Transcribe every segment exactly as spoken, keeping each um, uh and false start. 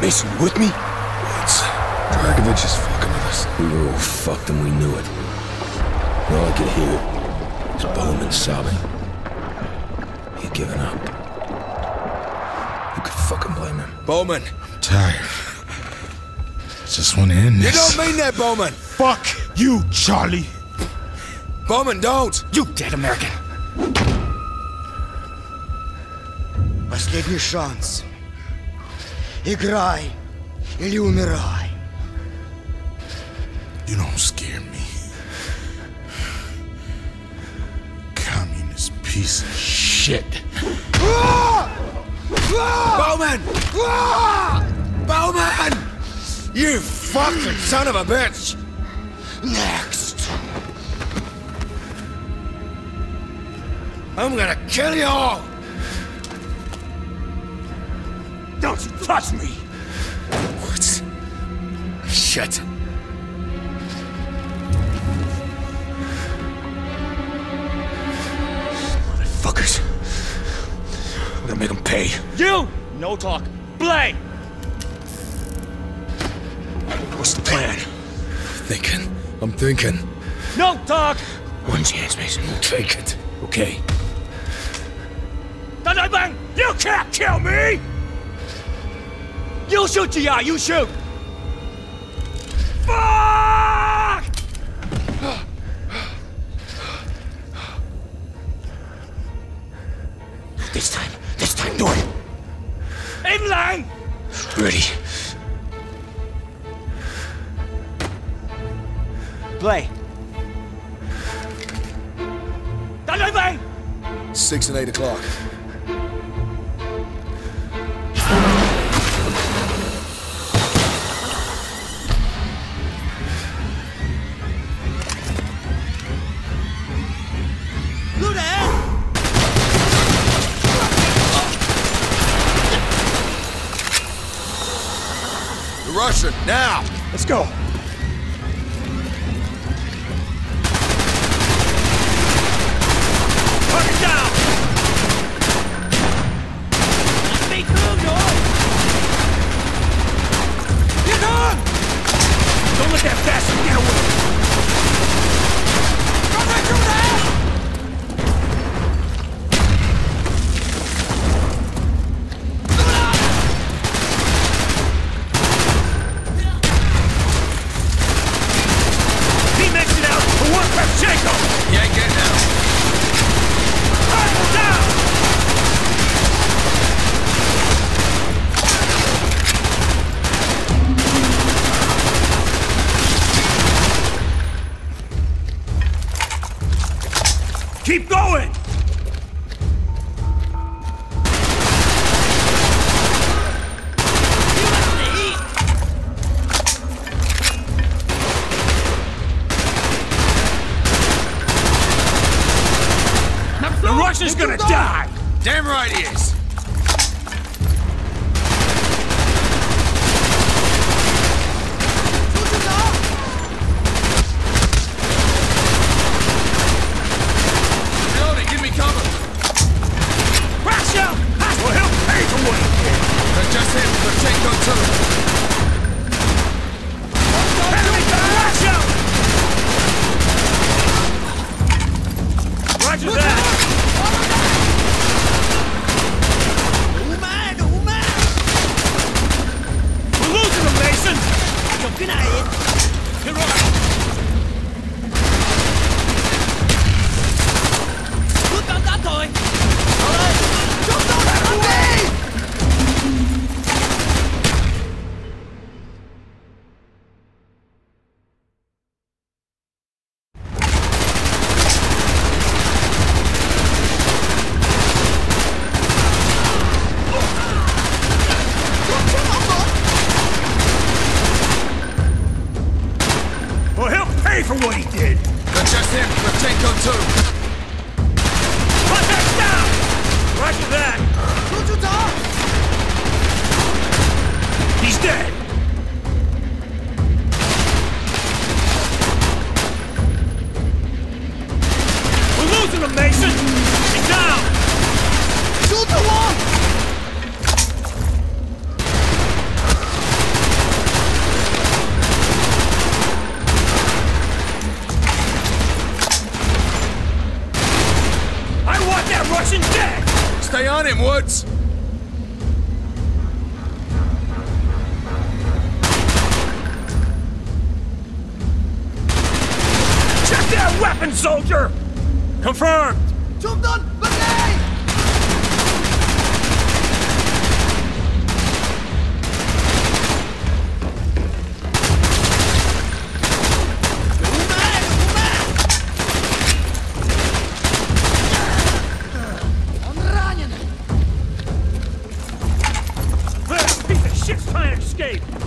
Mason, you with me? Woods, Dragovich is fucking with us. We were all fucked and we knew it. And all I could hear was Bowman sobbing. He'd given up. Who could fucking blame him? Bowman! I'm tired. I just want to end this. You don't mean that, Bowman! Fuck you, Charlie! Bowman, don't! You dead American! Последний шанс. Играй или умирай. You don't scare me. Communist piece of shit. Bowman! Bowman! You fucking son of a bitch! Next! I'm gonna kill you all! Don't you touch me! What? Shit! Motherfuckers! I'm gonna make them pay. You! No talk. Play! What's the plan? Thinking. I'm thinking. No talk! One chance, Mason. We'll take it. Okay. Thunderbang! You can't kill me! You shoot, G I, you shoot! Fuck! This time, this time, do it! In line! Ready. Play. Six and eight o'clock. Russian, now! Let's go! Fuck it down! Let me through, no! Get on! Don't let that bastard get away! Go right through there! Go down! Kravchenko! You ain't getting out. Rifle down! Keep going! He's gonna die! Damn right he is! Melody, give me cover! Crash out! Well, he'll pay for what he did! That's just him, but take no to him! Crash out! Roger that! Come on! soldier! Confirmed! Jumped on brigade!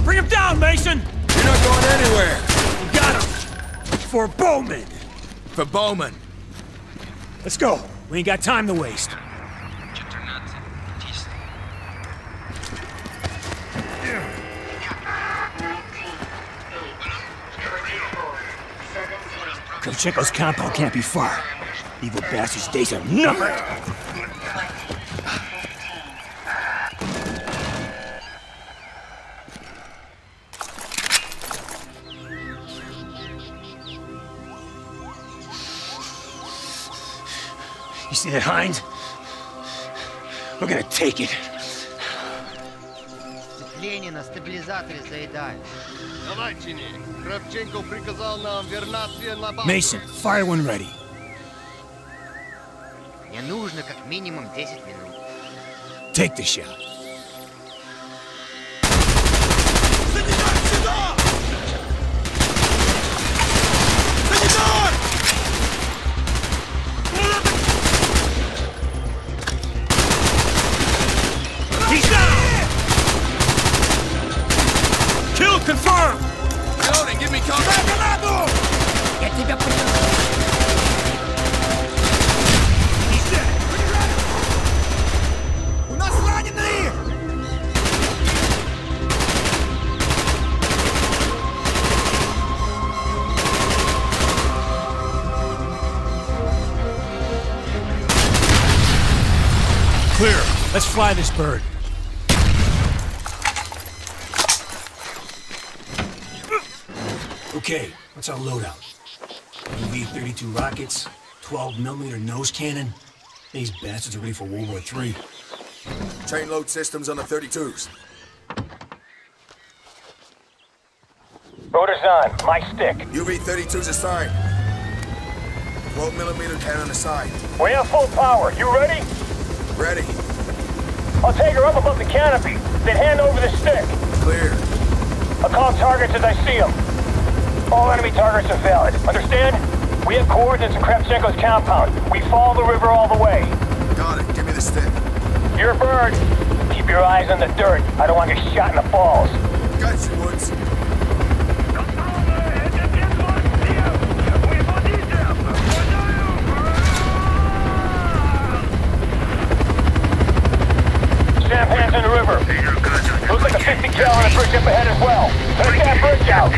Bring him down, Mason! You're not going anywhere! We got him! For Bowman! For Bowman! Let's go! We ain't got time to waste. Kravchenko's compound can't be far. Evil bastard's days are numbered! You see that hind? We're gonna take it. Сцепление на стабилизаторе заедает. Кравченко приказал нам вернаться на базу. Mason, fire when ready. Мне нужно как минимум десять минут. Take the shot. Confirm! Loading, give me contact! Я тебя понял! He's dead! У нас раненые! Clear! Let's fly this bird. Okay, what's our loadout? U V thirty-two rockets, twelve millimeter nose cannon. These bastards are ready for World War Three. Train load systems on the thirty-twos. Orders on, my stick. U V thirty-twos assigned. twelve millimeter cannon assigned. We have full power, you ready? Ready. I'll take her up above the canopy, then hand over the stick. Clear. I'll call targets as I see them. All enemy targets are valid. Understand? We have coordinates in Kravchenko's compound. We follow the river all the way. Got it. Give me the stick. You're a bird. Keep your eyes on the dirt. I don't want to get shot in the balls. Got you, Woods. Champagne's in the river. Looks like a fifty gallon bridge up ahead as well. Take that bridge out.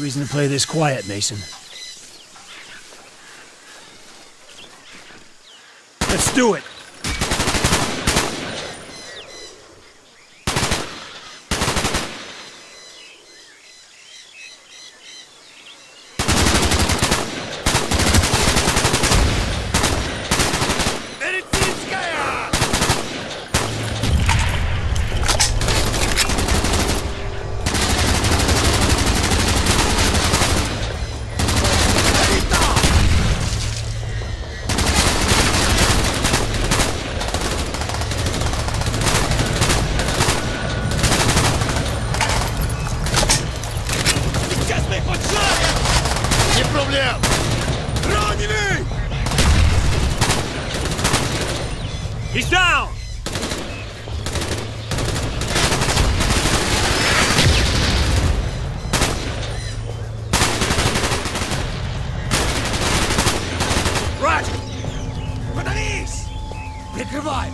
No reason to play this quiet, Mason. Let's do it! He's down! Roger! Подавись! Прикрывай!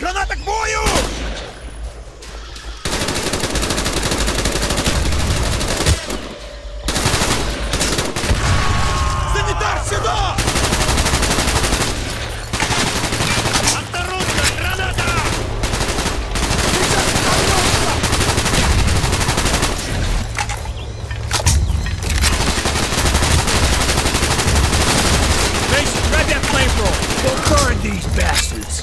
Граната к бою! Санитар сюда! Осторожно, граната! Mason, grab that flamethrower! We'll burn these bastards!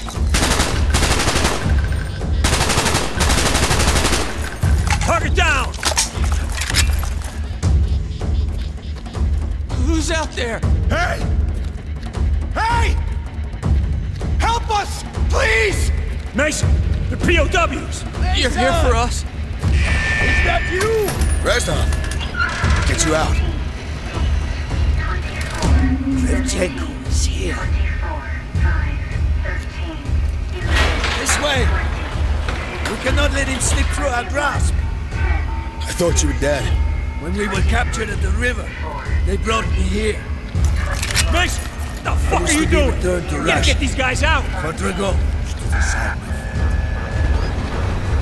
Target down! Who's out there? Hey! Hey! Help us, please! Mason, the P O Ws! Mason. You're here for us. Is that you? Reznov, get you out. Kravchenko is here. This way! We cannot let him slip through our grasp. I thought you were dead. When we were captured at the river, they brought me here. Mason! What the fuck are you doing? We gotta get these guys out!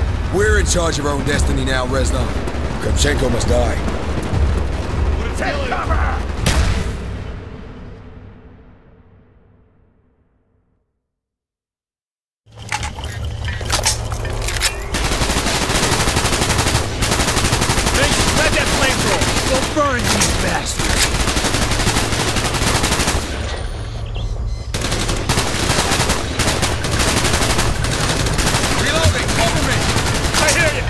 We're in charge of our own destiny now, Reznov. Kravchenko must die. Take cover! Burn these bastards! Reloading! Cover me! I hear you!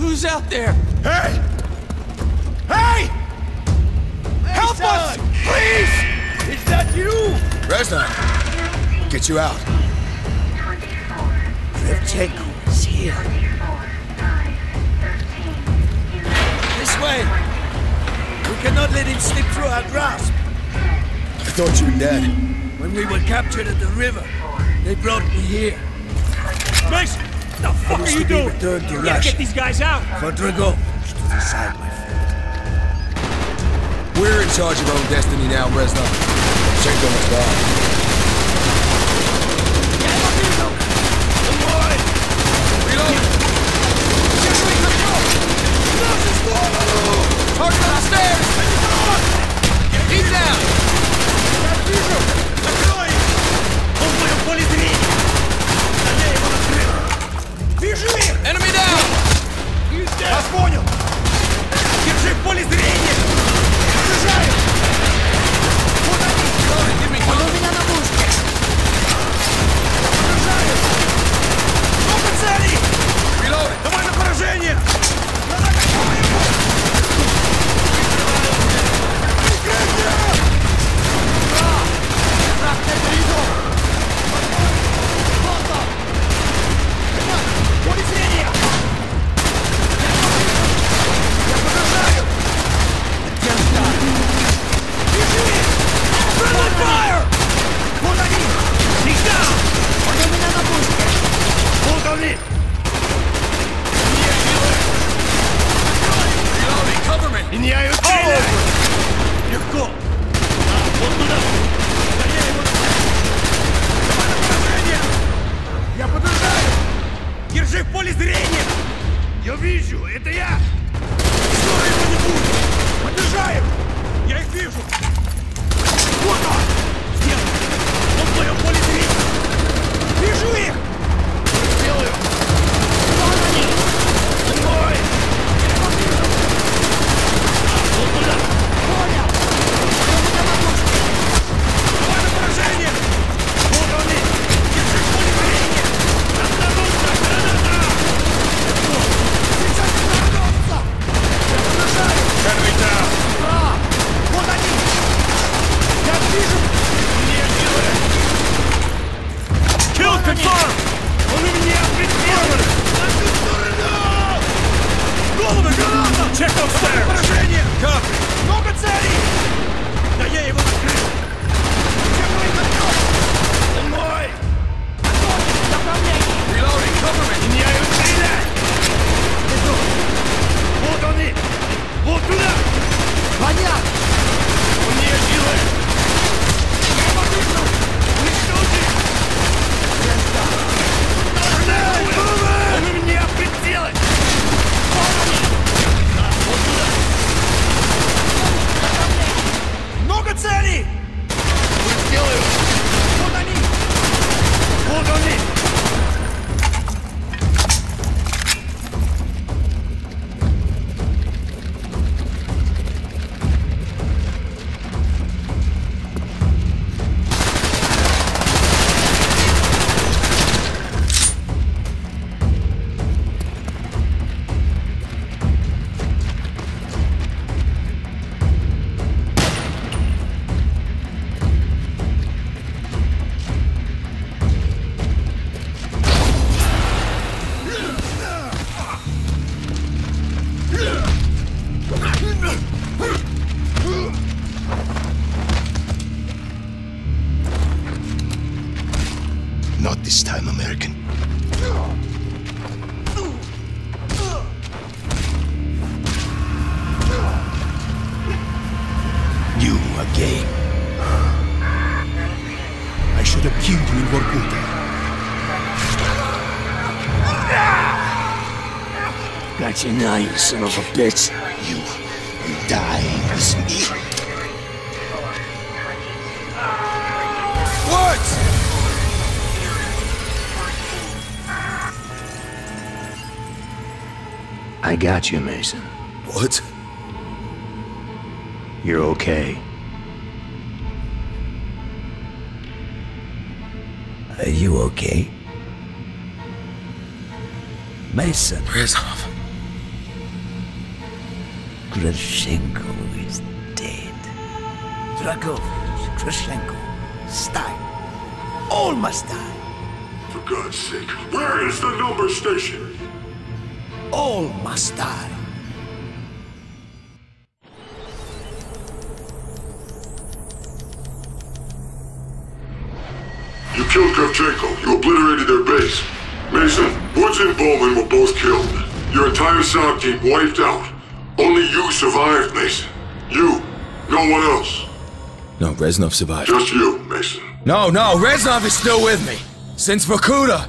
Who's out there? Hey! Hey! Hey, help son. Us! Please! Is that you? Reznov, get you out. Kravchenko is here. This way! We cannot let him slip through our grasp. I thought you were dead. When we were captured at the river, they brought me here. Mason! What the fuck are you doing? You gotta get these guys out! For Dragovich to the side, my friend. We're in charge of our own destiny now, Reznov. Kravchenko must die. Target on the stairs! He's down! Enemy down! Вас понял! Держи в поле зрения! Give me вижу! Это я! Что это не будет? Подбежаем! Я их вижу! Вот он! Сделай! Он в моем поле зрения! Вижу их! Сделаю! Вон они! Стой! Я его вижу! Вот туда! Понял! Вот на макушке! Давай на поражение! Вот они! Держи в поле зрения! Остановка! Граната! Сейчас остановка! Я поражаю! Корыта! Да! Вот они! Я вижу! Мне делают! Kill confirmed! Он у меня преследует! На всю сторону! Головы, граната! Check upstairs! Поражение! Как? Много целей! Да я его открыл! Где мой партнер? Он мой! Готовность в направлении! Reloading, government! Меняю стрелять! Иду! Вот они! Вот туда! Понятно! Он не делает! Я его вижу! Уничтожить! Рестарт! Дай, Бовен! Он у меня пределы! А, вот туда! Много целей! Вот делаю! Вот они! Вот они! Now you son of a bitch. You, you die with me. Woods! I got you, Mason. Woods? You're okay. Are you okay? Mason. Reznov. Kravchenko is dead. Dragovich, Kravchenko, Stein. All must die. For God's sake, where is the number station? All must die. You killed Kravchenko. You obliterated their base. Mason, Woods and Bowman were both killed. Your entire SOG team wiped out. Only you survived, Mason. You. No one else. No, Reznov survived. Just you, Mason. No, no, Reznov is still with me. Since Vorkuta.